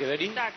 Okay, ready? Start.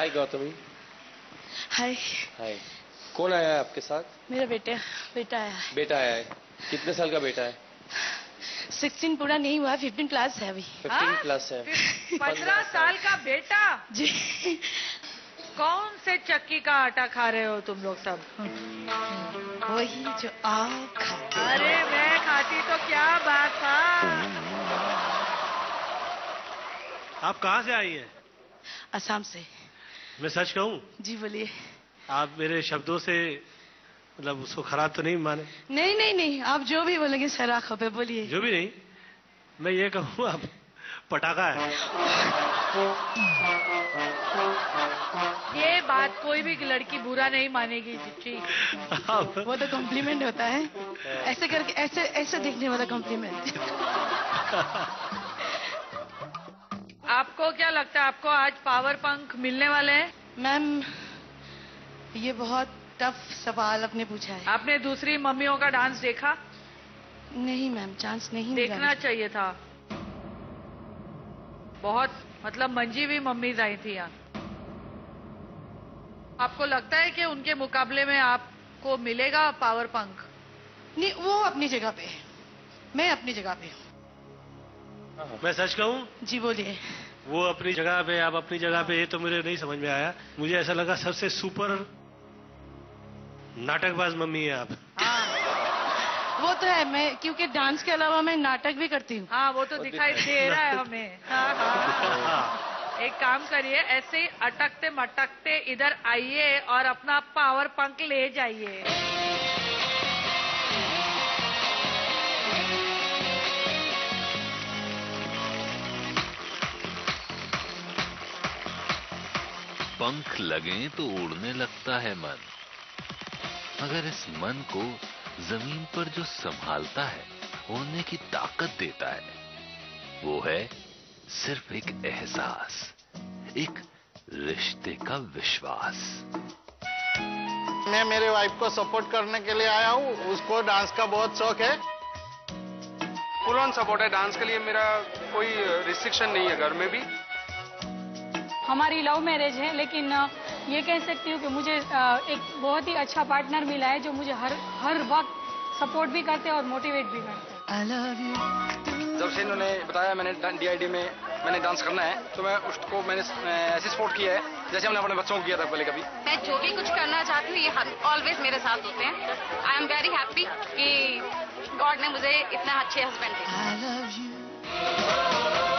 Hi Gautami. Hi. Hi. कौन आया है आपके साथ? मेरा बेटा आया है. बेटा आया है. कितने साल का बेटा है? 16 पूरा नहीं हुआ, 15 क्लास है अभी. 15 क्लास है. 15 साल का बेटा? जी. कौन से चक्की का आटा खा रहे हो तुम लोग सब? वही जो आप खाते. अरे मैं खाती तो क्या बात था. आप कहाँ से आई है? असम से. मैं सच कहूँ? जी बोलिए. आप मेरे शब्दों से मतलब उसको खराब तो नहीं माने? नहीं नहीं नहीं, आप जो भी बोलेंगे सर आंखों पे बोलिए. जो भी नहीं, मैं ये कहूँ आप पटाखा है. ये बात कोई भी लड़की बुरा नहीं मानेगी. ठीक, वो तो कॉम्प्लीमेंट होता है. ऐसे करके ऐसे ऐसे देखने वाला कॉम्प्लीमेंट. आपको क्या लगता है, आपको आज पावर पंख मिलने वाले हैं? मैम ये बहुत टफ सवाल आपने पूछा है. आपने दूसरी मम्मियों का डांस देखा? नहीं मैम, चांस नहीं मिला. देखना चाहिए था. बहुत मतलब मंजी भी मम्मीज आई थी यहाँ. आपको लगता है कि उनके मुकाबले में आपको मिलेगा पावर पंख? नहीं, वो अपनी जगह पे है, मैं अपनी जगह पे हूँ. मैं सच कहूँ? जी बोलिए. वो अपनी जगह पे, आप अपनी जगह पे, ये तो मुझे नहीं समझ में आया. मुझे ऐसा लगा सबसे सुपर नाटकबाज मम्मी है आप. हाँ वो तो है. मैं क्योंकि डांस के अलावा मैं नाटक भी करती हूँ. हाँ वो तो दिखाई दे रहा है हमें. हाँ हाँ. एक काम करिए, ऐसे अटकते मटकते इधर आइए और अपना पावर पंख ले जाइए. पंख लगें तो उड़ने लगता है मन, मगर इस मन को जमीन पर जो संभालता है, उड़ने की ताकत देता है, वो है सिर्फ एक एहसास, एक रिश्ते का विश्वास. मैं मेरे वाइफ को सपोर्ट करने के लिए आया हूँ. उसको डांस का बहुत शौक है. फुल ऑन सपोर्ट है डांस के लिए. मेरा कोई रिस्ट्रिक्शन नहीं है घर में भी. हमारी लव मैरिज है, लेकिन ये कह सकती हूँ कि मुझे एक बहुत ही अच्छा पार्टनर मिला है जो मुझे हर वक्त सपोर्ट भी करते हैं और मोटिवेट भी करते हैं. जब से इन्होंने बताया मैंने DID में मैंने डांस करना है, तो मैं उसको मैंने ऐसे सपोर्ट किया है जैसे हमने अपने बच्चों को किया था पहले कभी. मैं जो भी कुछ करना चाहती हूँ ये ऑलवेज मेरे साथ होते हैं. आई एम वेरी हैप्पी कि गॉड ने मुझे इतना अच्छे हस्बैंड दिया.